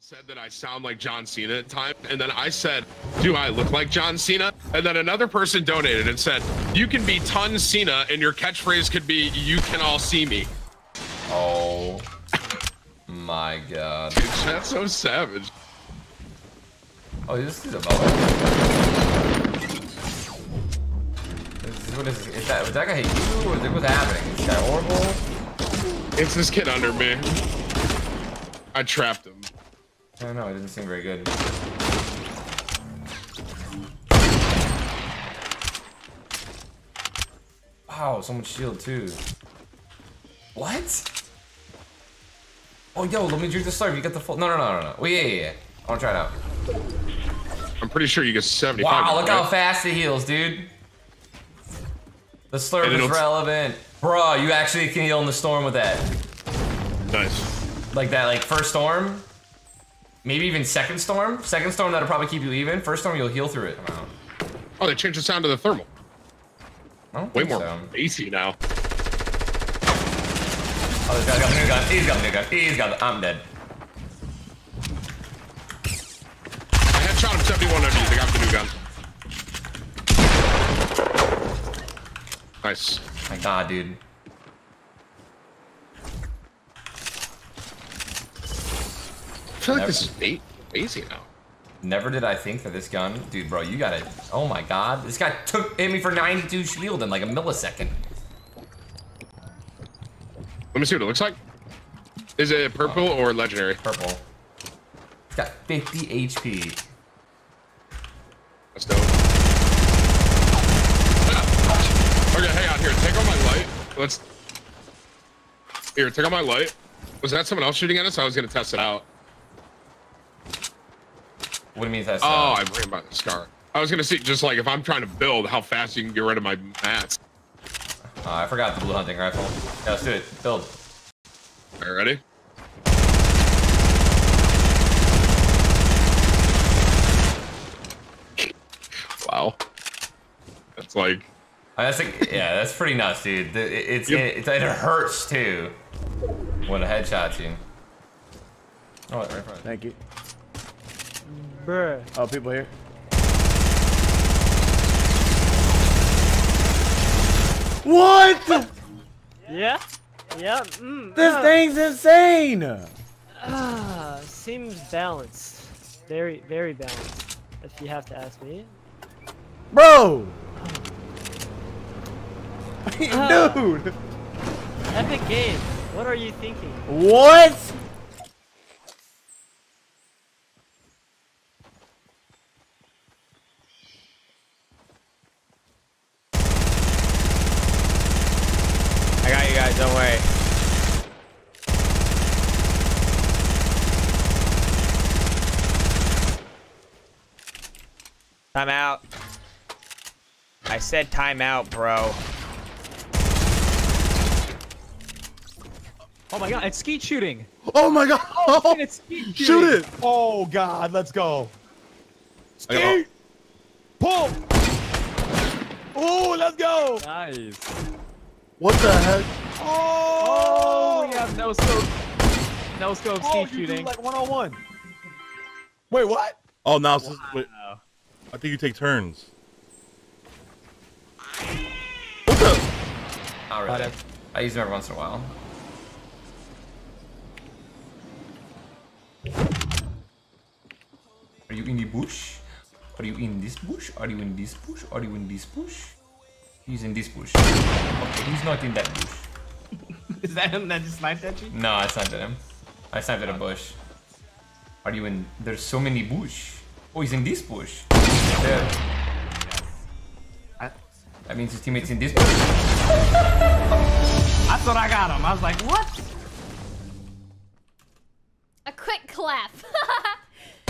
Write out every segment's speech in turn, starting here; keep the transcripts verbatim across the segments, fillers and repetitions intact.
Said that I sound like John Cena at times, and then I said, do I look like John Cena? And then another person donated and said, you can be Ton Cena, and your catchphrase could be, you can all see me. Oh my god. Dude, that's so savage. Oh, this is a moment. Is, what is, is that, was that guy hit you, or is it, what's happening? Is that horrible? It's this kid under me. I trapped him. I don't know, it didn't seem very good. Wow, so much shield too. What? Oh, yo, let me drink the slurp. You got the full. No, no, no, no, no. Oh, yeah, yeah, yeah. I want to try it out. I'm pretty sure you get seventy-five. Wow, look right? How fast it heals, dude. The slurp is relevant. Bro, you actually can heal in the storm with that. Nice. Like that, like first storm? Maybe even second storm? Second storm, that'll probably keep you even. First storm, you'll heal through it. Wow. Oh, they changed the sound to the thermal. Way more so. Bassy now. Oh, this guy's got the new gun. He's got the new gun. He's got the. I'm dead. I had shot him seventy-one underneath. I got the new gun. Nice. My god, dude. I feel like Never. This is ba easy now. Never did I think that this gun, dude, bro, you got it. Oh my god, this guy took hit me for ninety-two shield in like a millisecond. Let me see what it looks like. Is it purple oh. or legendary? Purple. It's got fifty H P. That's dope. Okay, hang on here. Take all my light. Let's. Here, take all my light. Was that someone else shooting at us? I was gonna test it out. What do you mean test it oh, out? Oh, I worry about the scar. I was gonna see just like if I'm trying to build, how fast you can get rid of my mats. Uh, I forgot the blue hunting rifle. Yeah, let's do it. Build. All right, ready? Wow. That's like. Uh, that's like yeah, that's pretty nuts, dude. It, it's yep. it, it, it hurts too when a headshot's you. Oh, right, right, right. Thank you. Bruh. Oh, people here. What? Yeah, yeah. Mm, this uh, thing's insane. Ah, uh, seems balanced. Very, very balanced. If you have to ask me. Bro. Uh, Dude. Epic Games. What are you thinking? What? I got you guys, don't worry. Time out. I said time out, bro. Oh my god, it's skeet shooting. Oh my god. Oh, shit, it's skeet shooting. Shoot it. Oh god, let's go. Skeet. Pull. Oh, let's go. Nice. What the heck? Oh! Oh, we have no scope. No scope oh, skeet shooting. Like one on one. Wait, what? Oh, now wow. Wait. I think you take turns. What the? Not really. I use them every once in a while. Are you in the bush? Are you in this bush? Are you in this bush? Are you in this bush? He's in this bush. Okay, he's not in that bush. Is that him that just sniped at you? No, I sniped at him. I sniped at a bush. Are you in? There's so many bush. Oh, he's in this bush. There. I, that means his teammate's in this bush. I thought I got him. I was like, what? A quick clap.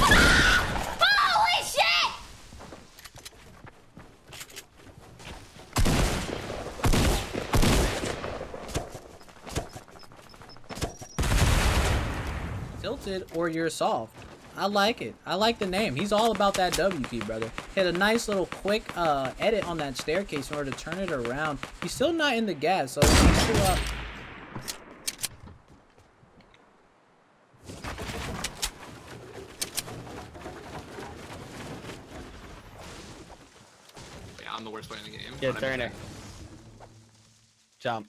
Holy shit! Tilted or you're soft. I like it. I like the name. He's all about that W P, brother. Had a nice little quick uh, edit on that staircase in order to turn it around. He's still not in the gas, so he's still up. worst way in the game. Yeah, turn it. Jump.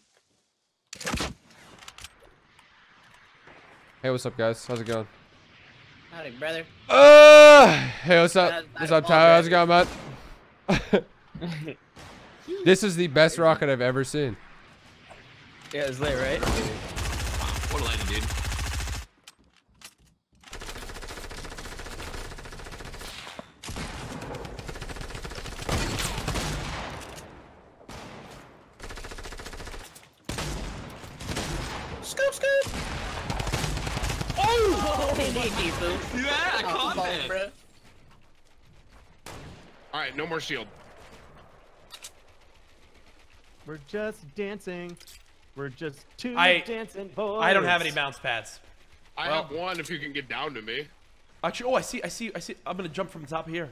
Hey, what's up, guys? How's it going? Howdy, brother. Uh, hey, what's up? What's up, Tyler? How's it going, bud? This is the best rocket I've ever seen. Yeah, it's lit, right? Wow, what a lighting, dude. Scoop, scoop! Oh! Oh my God. Yeah, I caught that. All right, no more shield. We're just dancing. We're just two I, dancing boys. I don't have any bounce pads. I well, have one. If you can get down to me. Actually, oh, I see, I see, I see. I'm gonna jump from the top of here.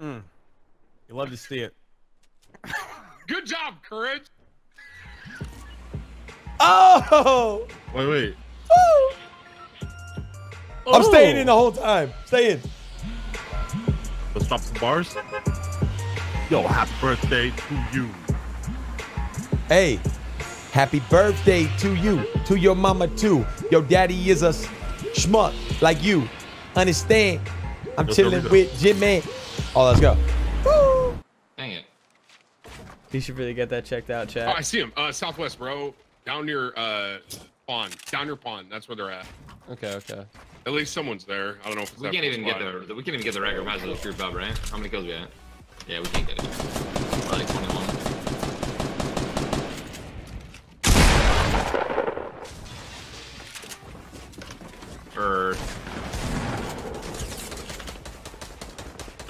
Hmm. You love to see it. Good job, Courage. Oh! Wait, wait. Oh. I'm staying in the whole time. Stay in. Let's drop some bars. Yo, happy birthday to you. Hey, happy birthday to you, to your mama too. Your daddy is a schmuck like you. Understand? I'm Let's chilling with Jimmy. Oh, let's go. Woo. Dang it. You should really get that checked out, chat. Oh, I see him. Uh, Southwest, bro. Down near uh, pond. Down near pond. That's where they're at. Okay, okay. At least someone's there. I don't know if it's we that can't even get the we can't even get the record as a group up, right? How many kills we at? Yeah, we can't get it. Probably like twenty-one. Or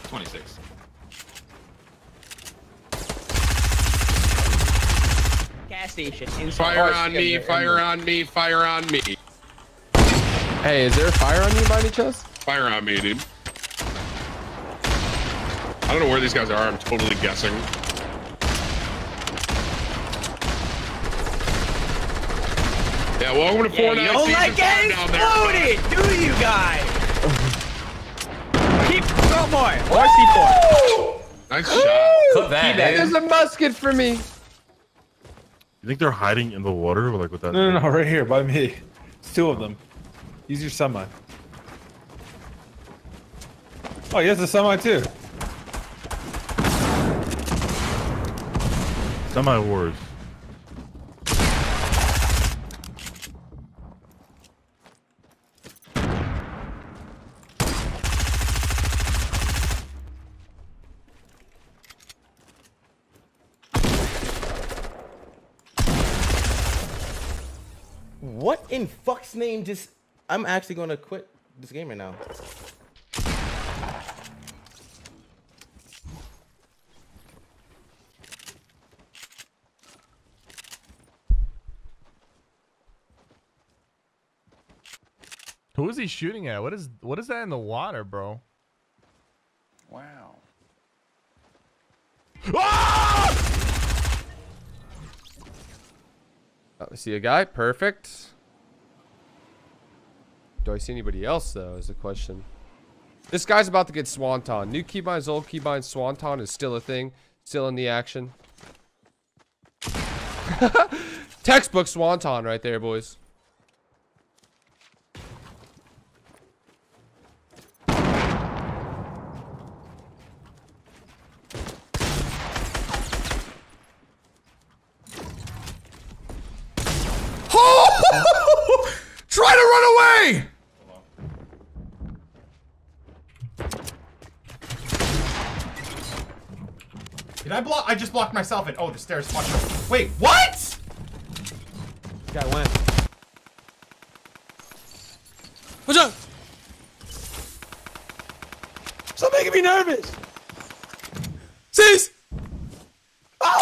twenty-six. Gas station. Fire on me! Fire on me! Fire on me! Hey, is there a fire on you by any chance? Fire on me, dude. I don't know where these guys are. I'm totally guessing. Yeah, welcome to Fortnite. You don't like getting exploded, do you guys? Keep some more. R C four. Nice shot. Cook that, dude. There's a musket for me. You think they're hiding in the water? Like with that? No, no, no, right here by me. It's two of them. Use your semi. Oh, he has a semi too. Semi wars. What in fuck's name just... I'm actually going to quit this game right now. Who is he shooting at? What is what is that in the water, bro? Wow. Ah! Oh, I see a guy. Perfect. Do I see anybody else, though, is the question. This guy's about to get Swanton. New keybinds, old keybinds, Swanton is still a thing. Still in the action. Textbook Swanton right there, boys. Oh! Try to run away! Did I block? I just blocked myself in. Oh, the stairs. Watch out. Wait, what? This guy went. What's up? Stop making me nervous. Cease. Oh,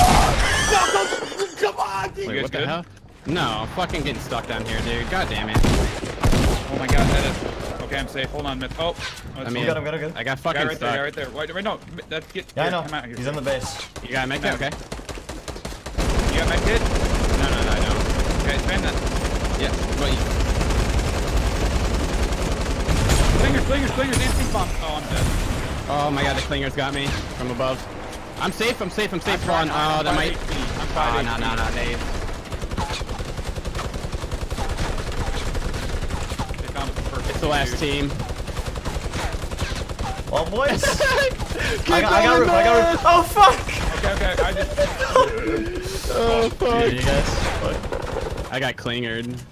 no, no, no, come on. Dude. Wait, what the hell? No, I'm fucking getting stuck down here, dude. God damn it. Oh my God, that is. Okay, I'm safe. Hold on, Myth. Oh. Oh, I mean, I'm good, I'm good, I'm good. I got fucking guy right stuck. There, guy right there. Wait, wait, no. That's get. Yeah, here, I know. Come out here. He's on the base. You got med kit, okay? You got med kit? No, no, no, I don't. Okay, spam that. Yeah, what about you? Fingers clingers, clingers, these bombs. Oh, I'm dead. Oh my god, the clingers got me from above. I'm safe, I'm safe, I'm safe, Swan. Oh, that might. Oh, no, no, no, Nate. It's the last team. Oh, boys. I got, I got roof, I got roof. Oh, fuck. Okay, okay, I just. Oh, fuck. Dude, you guys, fuck. I got clingered.